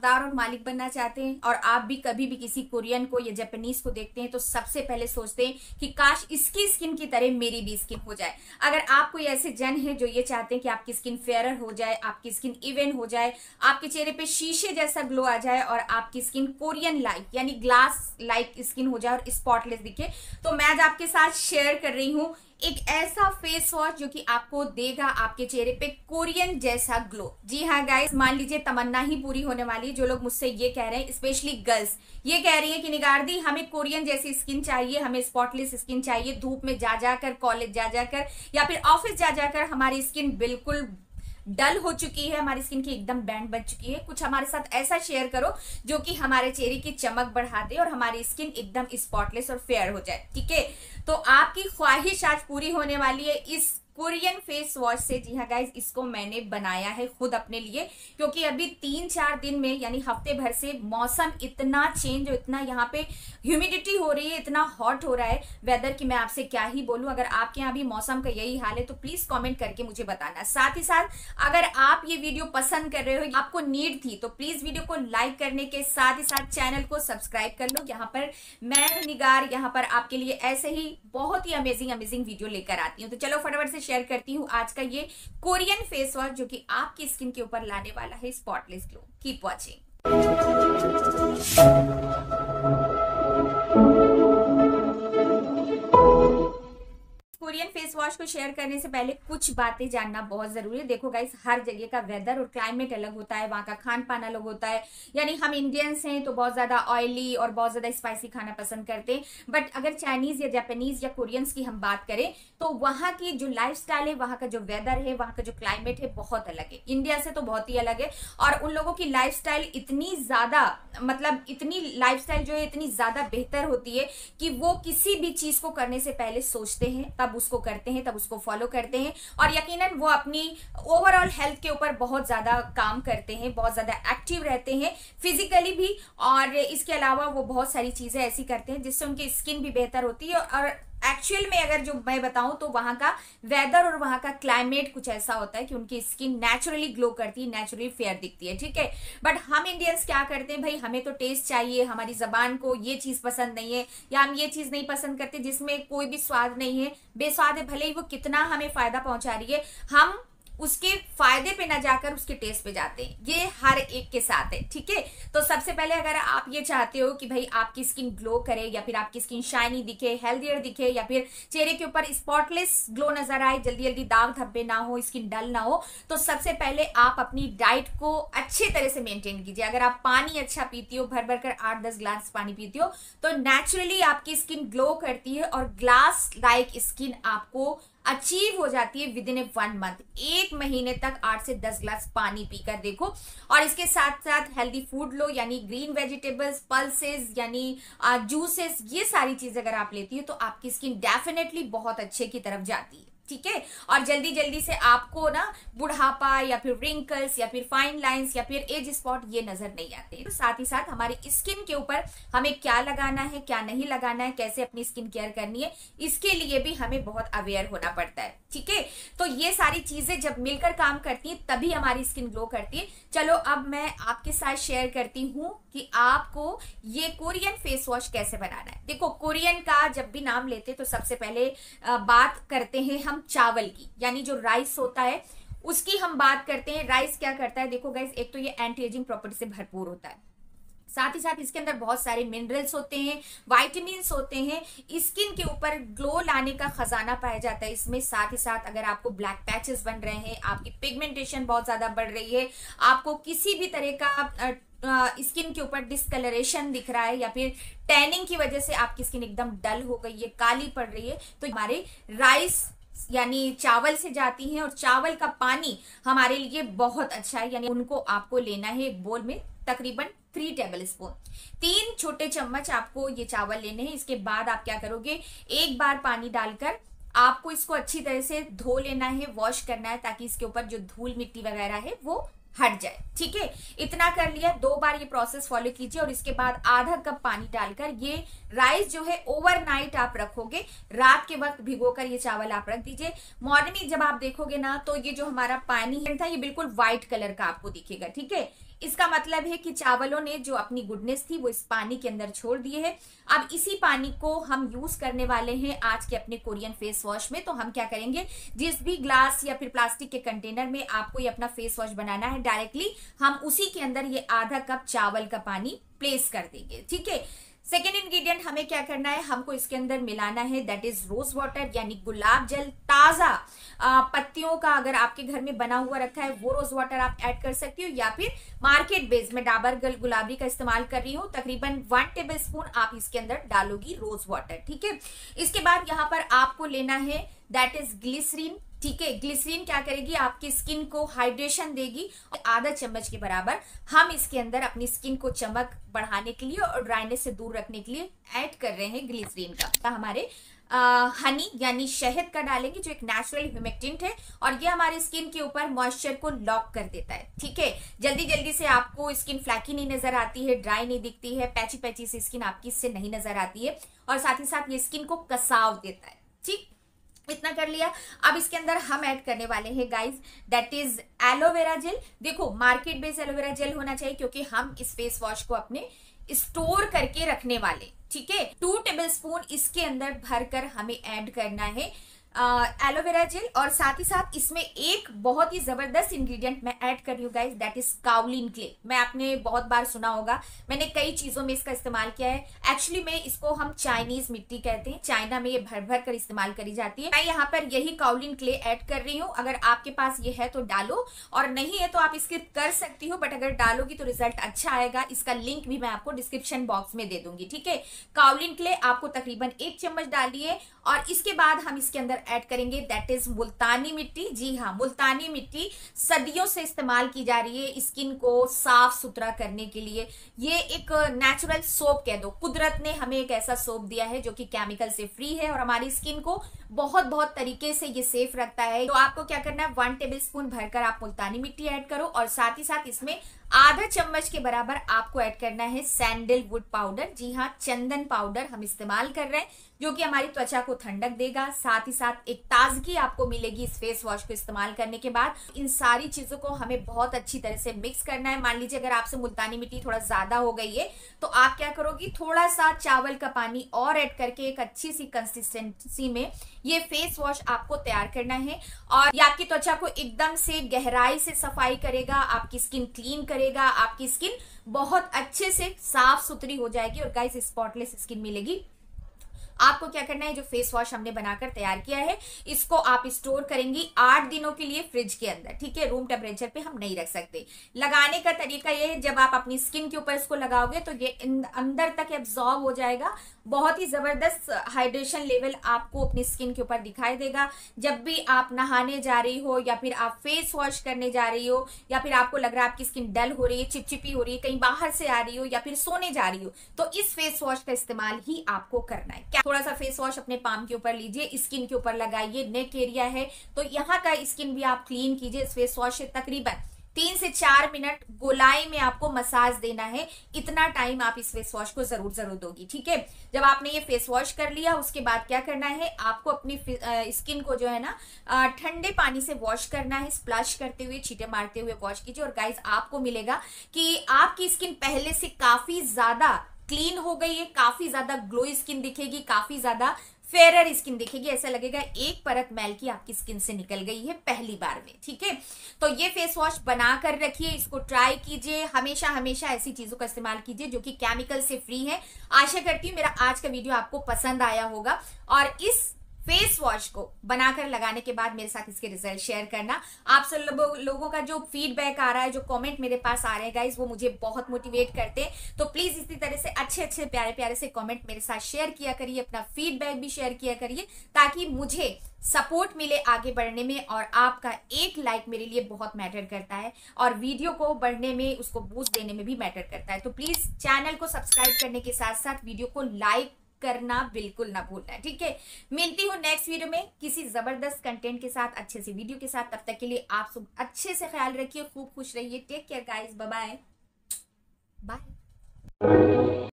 हकदार और मालिक बनना चाहते हैं और आप भी कभी भी किसी कोरियन को या जापानीज को देखते हैं तो सबसे पहले सोचते हैं कि काश इसकी स्किन की तरह मेरी भी स्किन हो जाए। अगर आप कोई ऐसे जन हैं जो ये चाहते हैं कि आपकी स्किन फेयरर हो जाए, आपकी स्किन इवन हो जाए, आपके चेहरे पे शीशे जैसा ग्लो आ जाए और आपकी स्किन कोरियन लाइक यानी ग्लास लाइक स्किन हो जाए और स्पॉटलेस दिखे, तो मैं आज आपके साथ शेयर कर रही हूँ एक ऐसा फेस वॉश जो कि आपको देगा आपके चेहरे पे कोरियन जैसा ग्लो। जी हाँ गाइस, मान लीजिए तमन्ना ही पूरी होने वाली है। जो लोग मुझसे ये कह रहे हैं, स्पेशली गर्ल्स ये कह रही है कि निगार दी हमें कोरियन जैसी स्किन चाहिए, हमें स्पॉटलेस स्किन चाहिए, धूप में जा जाकर, कॉलेज जा जाकर या फिर ऑफिस जा जाकर हमारी स्किन बिल्कुल डल हो चुकी है, हमारी स्किन की एकदम बैंड बन चुकी है, कुछ हमारे साथ ऐसा शेयर करो जो कि हमारे चेहरे की चमक बढ़ा दे और हमारी स्किन एकदम स्पॉटलेस और फेयर हो जाए। ठीक है, तो आपकी ख्वाहिश आज पूरी होने वाली है इस कोरियन फेस वॉश से। जी हाँ गाइज, इसको मैंने बनाया है खुद अपने लिए, क्योंकि अभी 3-4 दिन में यानी हफ्ते भर से मौसम इतना चेंज हो, इतना यहाँ पे ह्यूमिडिटी हो रही है, इतना हॉट हो रहा है वेदर कि मैं आपसे क्या ही बोलूँ। अगर आपके यहाँ भी मौसम का यही हाल है तो प्लीज कॉमेंट करके मुझे बताना। साथ ही साथ अगर आप ये वीडियो पसंद कर रहे हो, आपको नीड थी, तो प्लीज वीडियो को लाइक करने के साथ ही साथ चैनल को सब्सक्राइब कर लो। यहाँ पर मैं निगार यहाँ पर आपके लिए ऐसे ही बहुत ही अमेजिंग अमेजिंग वीडियो लेकर आती हूँ। तो चलो फटाफट से शेयर करती हूँ आज का ये कोरियन फेस वॉश जो कि आपकी स्किन के ऊपर लाने वाला है spotless glow. Keep watching. Korean face wash को शेयर करने से पहले कुछ बातें जानना बहुत जरूरी है। देखो गाइस, हर जगह का वेदर और क्लाइमेट अलग होता है, वहाँ का खान पान अलग होता है। यानी हम इंडियंस हैं तो बहुत ज्यादा ऑयली और बहुत ज्यादा स्पाइसी खाना पसंद करते हैं, बट अगर चाइनीज या जापानीज या कोरियंस की हम बात करें तो वहाँ की जो लाइफस्टाइल है, वहाँ का जो वेदर है, वहाँ का जो क्लाइमेट है, बहुत अलग है। इंडिया से तो बहुत ही अलग है और उन लोगों की लाइफस्टाइल इतनी ज्यादा, मतलब इतनी लाइफस्टाइल जो है इतनी ज्यादा बेहतर होती है कि वो किसी भी चीज को करने से पहले सोचते हैं, तब उसको करते हैं, तब उसको फॉलो करते हैं और यकीनन वो अपनी ओवरऑल हेल्थ के ऊपर बहुत ज्यादा काम करते हैं, बहुत ज्यादा एक्टिव रहते हैं फिजिकली भी, और इसके अलावा वो बहुत सारी चीजें ऐसी करते हैं जिससे उनकी स्किन भी बेहतर होती है। और एक्चुअल में अगर जो मैं बताऊं तो वहाँ का वेदर और वहाँ का क्लाइमेट कुछ ऐसा होता है कि उनकी स्किन नेचुरली ग्लो करती है, नेचुरली फेयर दिखती है। ठीक है, बट हम इंडियंस क्या करते हैं भाई, हमें तो टेस्ट चाहिए, हमारी जबान को ये चीज़ पसंद नहीं है या हम ये चीज़ नहीं पसंद करते जिसमें कोई भी स्वाद नहीं है, बेस्वाद है, भले ही वो कितना हमें फायदा पहुँचा रही है, हम उसके फायदे पे ना जाकर उसके टेस्ट पे जाते हैं। ये हर एक के साथ है। ठीक है, तो सबसे पहले अगर आप ये चाहते हो कि भाई आपकी स्किन ग्लो करे या फिर आपकी स्किन शाइनी दिखे, हेल्दियर दिखे या फिर चेहरे के ऊपर स्पॉटलेस ग्लो नजर आए, जल्दी जल्दी दाग धब्बे ना हो, स्किन डल ना हो, तो सबसे पहले आप अपनी डाइट को अच्छे तरह से मेंटेन कीजिए। अगर आप पानी अच्छा पीती हो, भर भर कर 8-10 ग्लास पानी पीती हो, तो नेचुरली आपकी स्किन ग्लो करती है और ग्लास लाइक स्किन आपको अचीव हो जाती है विदिन ए 1 month। 1 महीने तक 8 से 10 ग्लास पानी पीकर देखो। और इसके साथ साथ हेल्दी फूड लो, यानी ग्रीन वेजिटेबल्स, पल्सेस यानी जूसेस, ये सारी चीजें अगर आप लेती हो तो आपकी स्किन डेफिनेटली बहुत अच्छे की तरफ जाती है। ठीक है, और जल्दी जल्दी से आपको ना बुढ़ापा या फिर रिंकल्स या फिर फाइन लाइंस या फिर एज स्पॉट ये नजर नहीं आते। तो साथ ही साथ हमारी स्किन के ऊपर हमें क्या लगाना है, क्या नहीं लगाना है, कैसे अपनी स्किन केयर करनी है, इसके लिए भी हमें बहुत अवेयर होना पड़ता है। ठीक है, तो ये सारी चीजें जब मिलकर काम करती है तभी हमारी स्किन ग्लो करती है। चलो अब मैं आपके साथ शेयर करती हूँ कि आपको ये कोरियन फेस वॉश कैसे बनाना है। देखो, कोरियन का जब भी नाम लेते तो सबसे पहले बात करते हैं हम चावल की, यानी जो राइस होता है उसकी हम बात करते हैं। राइस क्या करता है, देखो गाइस, एक तो ये एंटी एजिंग प्रॉपर्टी से भरपूर होता है, साथ ही साथ इसके अंदर बहुत सारे मिनरल्स होते हैं, वाइटामिन्स होते हैं, स्किन के ऊपर ग्लो लाने का खजाना पाया जाता है इसमें। साथ ही साथ अगर आपको ब्लैक पैचेस बन रहे हैं, आपकी पिगमेंटेशन बहुत ज्यादा बढ़ रही है, आपको किसी भी तरह का स्किन के ऊपर डिस्कलरेशन दिख रहा है या फिर टैनिंग की वजह से आपकी स्किन एकदम डल हो गई है, काली पड़ रही है, तो हमारे राइस यानी चावल से जाती हैं। और चावल का पानी हमारे लिए बहुत अच्छा है, यानी उनको आपको लेना है एक बोल में तकरीबन 3 टेबलस्पून, 3 छोटे चम्मच आपको ये चावल लेने हैं। इसके बाद आप क्या करोगे, एक बार पानी डालकर आपको इसको अच्छी तरह से धो लेना है, वॉश करना है, ताकि इसके ऊपर जो धूल मिट्टी वगैरह है वो हट जाए। ठीक है, इतना कर लिया, 2 बार ये प्रोसेस फॉलो कीजिए और इसके बाद आधा कप पानी डालकर ये राइस जो है ओवरनाइट आप रखोगे, रात के वक्त भिगोकर ये चावल आप रख दीजिए। मॉर्निंग में जब आप देखोगे ना तो ये जो हमारा पानी था ये बिल्कुल व्हाइट कलर का आपको दिखेगा। ठीक है, इसका मतलब है कि चावलों ने जो अपनी गुडनेस थी वो इस पानी के अंदर छोड़ दिए है। अब इसी पानी को हम यूज करने वाले हैं आज के अपने कोरियन फेस वॉश में। तो हम क्या करेंगे, जिस भी ग्लास या फिर प्लास्टिक के कंटेनर में आपको ये अपना फेस वॉश बनाना है, डायरेक्टली हम उसी के अंदर ये आधा कप चावल का पानी प्लेस कर देंगे। ठीक है, सेकेंड इंग्रेडिएंट हमें क्या करना है, हमको इसके अंदर मिलाना है दैट इज रोज वाटर यानी गुलाब जल। ताज़ा पत्तियों का अगर आपके घर में बना हुआ रखा है वो रोज वाटर आप ऐड कर सकती हो, या फिर मार्केट बेस में डाबर गुलाबी का इस्तेमाल कर रही हूँ, तकरीबन 1 टेबलस्पून आप इसके अंदर डालोगी रोज वाटर। ठीक है, इसके बाद यहाँ पर आपको लेना है दैट इज ग्लिसरीन। ठीक है, ग्लिसरीन क्या करेगी, आपकी स्किन को हाइड्रेशन देगी। आधा चम्मच के बराबर हम इसके अंदर अपनी स्किन को चमक बढ़ाने के लिए और ड्राइनेस से दूर रखने के लिए ऐड कर रहे हैं ग्लिसरीन का। हमारे हनी यानी शहद का डालेंगे जो एक नेचुरल ह्यूमिक्टेंट है और ये हमारे स्किन के ऊपर मॉइस्चर को लॉक कर देता है। ठीक है, जल्दी जल्दी से आपको स्किन फ्लैकी नहीं नजर आती है, ड्राई नहीं दिखती है, पैची पैची सी स्किन आपकी इससे नहीं नजर आती है और साथ ही साथ ये स्किन को कसाव देता है। ठीक, इतना कर लिया। अब इसके अंदर हम ऐड करने वाले हैं guys that is aloe vera gel. देखो मार्केट बेस्ड एलोवेरा जेल होना चाहिए क्योंकि हम इस फेस वॉश को अपने स्टोर करके रखने वाले। ठीक है, 2 टेबलस्पून इसके अंदर भरकर हमें ऐड करना है एलोवेरा जेल। और साथ ही साथ इसमें एक बहुत ही जबरदस्त इंग्रेडिएंट मैं ऐड कर रही हूँ guys that is kaolin clay. मैं आपने बहुत बार सुना होगा, मैंने कई चीजों में इसका इस्तेमाल किया है। एक्चुअली में इसको हम चाइनीज मिट्टी कहते हैं, चाइना में ये भर भर कर इस्तेमाल करी जाती है। मैं यहाँ पर यही काउलिन क्ले ऐड कर रही हूँ। अगर आपके पास ये है तो डालो और नहीं है तो आप स्किप कर सकती हो, बट अगर डालोगी तो रिजल्ट अच्छा आएगा। इसका लिंक भी मैं आपको डिस्क्रिप्शन बॉक्स में दे दूंगी। ठीक है, काउलिन क्ले आपको तकरीबन 1 चम्मच डालिए और इसके बाद हम इसके अंदर ऐड करेंगे दैट इज मुल्तानी मिट्टी। जी हाँ, मुल्तानी मिट्टी सदियों से इस्तेमाल की जा रही है स्किन को साफ सुथरा करने के लिए। ये एक नेचुरल सोप कह दो, कुदरत ने हमें एक ऐसा सोप दिया है जो कि केमिकल से फ्री है और हमारी स्किन को बहुत बहुत तरीके से ये सेफ रखता है। तो आपको क्या करना है, 1 टेबलस्पून भरकर आप मुल्तानी मिट्टी ऐड करो और साथ ही साथ इसमें आधा चम्मच के बराबर आपको ऐड करना है सैंडलवुड पाउडर। जी हाँ, चंदन पाउडर हम इस्तेमाल कर रहे हैं जो कि हमारी त्वचा को ठंडक देगा, साथ ही साथ एक ताजगी आपको मिलेगी इस फेस वॉश को इस्तेमाल करने के बाद। इन सारी चीजों को हमें बहुत अच्छी तरह से मिक्स करना है। मान लीजिए अगर आपसे मुल्तानी मिट्टी थोड़ा ज्यादा हो गई है तो आप क्या करोगी, थोड़ा सा चावल का पानी और ऐड करके एक अच्छी सी कंसिस्टेंसी में ये फेस वॉश आपको तैयार करना है। और ये आपकी त्वचा को एकदम से गहराई से सफाई करेगा, आपकी स्किन क्लीन करेगा, आपकी स्किन बहुत अच्छे से साफ सुथरी हो जाएगी और गाइस स्पॉटलेस स्किन मिलेगी। आपको क्या करना है, जो फेस वॉश हमने बनाकर तैयार किया है इसको आप स्टोर करेंगी 8 दिनों के लिए फ्रिज के अंदर। ठीक है, रूम टेम्परेचर पे हम नहीं रख सकते। लगाने का तरीका ये है, जब आप अपनी स्किन के ऊपर इसको लगाओगे तो ये अंदर तक एब्जॉर्ब हो जाएगा। बहुत ही जबरदस्त हाइड्रेशन लेवल आपको अपनी स्किन के ऊपर दिखाई देगा। जब भी आप नहाने जा रही हो या फिर आप फेस वॉश करने जा रही हो या फिर आपको लग रहा है आपकी स्किन डल हो रही है, चिपचिपी हो रही है, कहीं बाहर से आ रही हो या फिर सोने जा रही हो, तो इस फेस वॉश का इस्तेमाल ही आपको करना है। थोड़ा सा फेस वॉश अपने पाम के ऊपर लीजिए, स्किन के ऊपर लगाइए, नेक एरिया है तो यहाँ का स्किन भी आप क्लीन कीजिए। इस फेस वॉश से तकरीबन 3 से 4 मिनट गोलाई में आपको मसाज देना है, इतना टाइम आप इस फेस वॉश को जरूर दोगी। ठीक है, जब आपने ये फेस वॉश कर लिया उसके बाद क्या करना है, आपको अपनी स्किन को जो है ना ठंडे पानी से वॉश करना है, स्प्लश करते हुए छींटे मारते हुए वॉश कीजिए और गाइस आपको मिलेगा कि आपकी स्किन पहले से काफी ज्यादा क्लीन हो गई है, काफी ज्यादा ग्लो स्किन दिखेगी, काफी ज्यादा फेयर स्किन दिखेगी। ऐसा लगेगा एक परत मैल की आपकी स्किन से निकल गई है पहली बार में। ठीक है, तो ये फेस वॉश बना कर रखिए, इसको ट्राई कीजिए। हमेशा हमेशा ऐसी चीजों का इस्तेमाल कीजिए जो कि केमिकल से फ्री है। आशा करती हूँ मेरा आज का वीडियो आपको पसंद आया होगा और इस फेस वॉश को बनाकर लगाने के बाद मेरे साथ इसके रिजल्ट शेयर करना। आप सब लोगों का जो फीडबैक आ रहा है, जो कमेंट मेरे पास आ रहे हैं गाइज, वो मुझे बहुत मोटिवेट करते हैं। तो प्लीज इसी तरह से अच्छे अच्छे प्यारे प्यारे से कमेंट मेरे साथ शेयर किया करिए, अपना फीडबैक भी शेयर किया करिए ताकि मुझे सपोर्ट मिले आगे बढ़ने में। और आपका एक लाइक मेरे लिए बहुत मैटर करता है और वीडियो को बढ़ने में, उसको बूस्ट देने में भी मैटर करता है। तो प्लीज चैनल को सब्सक्राइब करने के साथ साथ वीडियो को लाइक करना बिल्कुल ना भूलना। ठीक है, मिलती हूँ नेक्स्ट वीडियो में किसी जबरदस्त कंटेंट के साथ, अच्छे से वीडियो के साथ। तब तक के लिए आप सब अच्छे से ख्याल रखिए, खूब खुश रहिए। Take care guys, bye bye.